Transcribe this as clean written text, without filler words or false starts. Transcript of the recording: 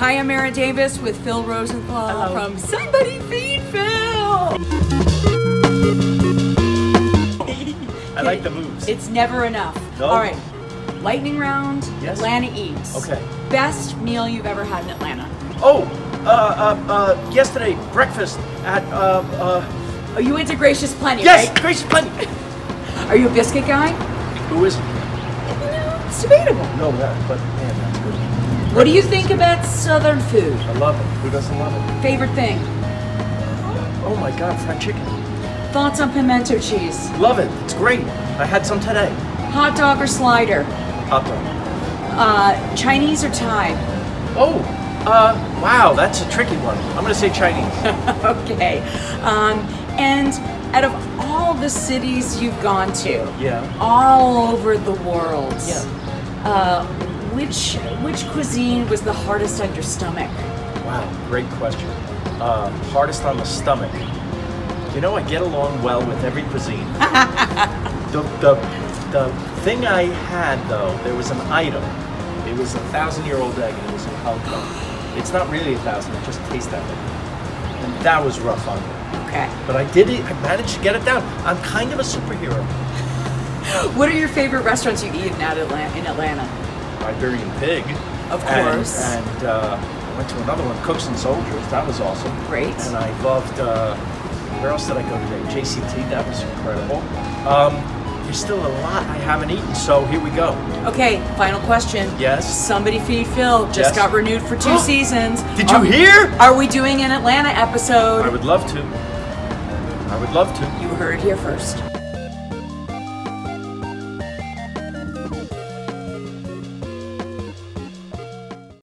Hi, I'm Mara Davis with Phil Rosenthal. Hello. From Somebody Feed Phil! I like the moves. It's never enough. No. All right, lightning round, yes. Atlanta Eats. Okay. Best meal you've ever had in Atlanta? Oh, yesterday, breakfast at, Oh, you went to Gracious Plenty, yes, right? Yes, Gracious Plenty! Are you a biscuit guy? Who isn't? No, it's debatable. No, but man, that's good. What do you think about Southern food? I love it. Who doesn't love it? Favorite thing? Oh my God, fried chicken. Thoughts on pimento cheese? Love it. It's great. I had some today. Hot dog or slider? Hot dog. Chinese or Thai? Oh, wow, that's a tricky one. I'm going to say Chinese. Okay. And out of all the cities you've gone to, yeah, all over the world, yeah, which cuisine was the hardest on your stomach? Wow, great question. Hardest on the stomach. You know, I get along well with every cuisine. The thing I had though, there was an item. It was a 1,000-year-old egg, and it was in halal. It's not really 1,000; it just tastes that way. And that was rough on me. Okay. But I did it, I managed to get it down. I'm kind of a superhero. What are your favorite restaurants you eat in Atlanta? Iberian Pig. Of course. And I went to another one, Cooks and Soldiers. That was awesome. Great. And I loved, where else did I go today? JCT, that was incredible. There's still a lot I haven't eaten, so here we go. Okay, final question. Yes? Somebody Feed Phil just got renewed for 2 seasons. Did you hear? Are we doing an Atlanta episode? I would love to. You heard it here first.